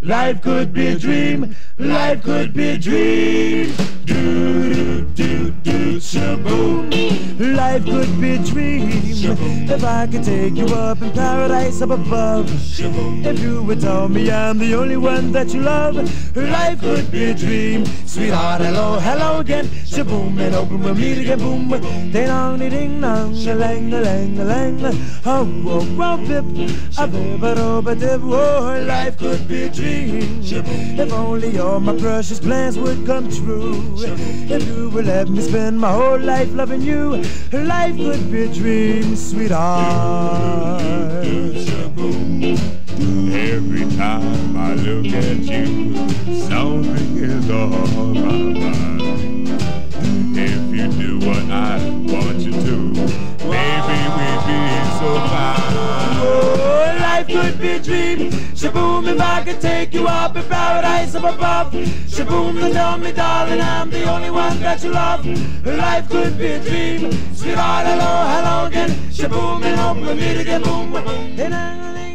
Life could be a dream, life could be a dream. Do do do do shaboom. Life could be a dream shaboom. If I could take you up in paradise up above shaboom. If you would tell me I'm the only one that you love. Life could be a dream. Sweetheart, hello, hello again. Shaboom, and open we'll meet again, boom. Ding-dong-ding-dong, a-lang-a-lang-a-lang. Oh-oh-oh-pip, a-bib-a-rob-a-dib. Oh, life could be a dream. If only all my precious plans would come true. If you would let me spend my whole life loving you. Life could be a dream, sweetheart. Every time I look at you, something is on my mind. If you do what I want you to, maybe we'd be so fine. Oh, life could be a dream. Shaboom, if I could take you up in paradise up above. Shaboom, and tell me, darling, I'm the only one that you love. Life could be a dream. Sweetheart, hello, hello again. Shaboom, and hope we meet again. Boom, boom, boom.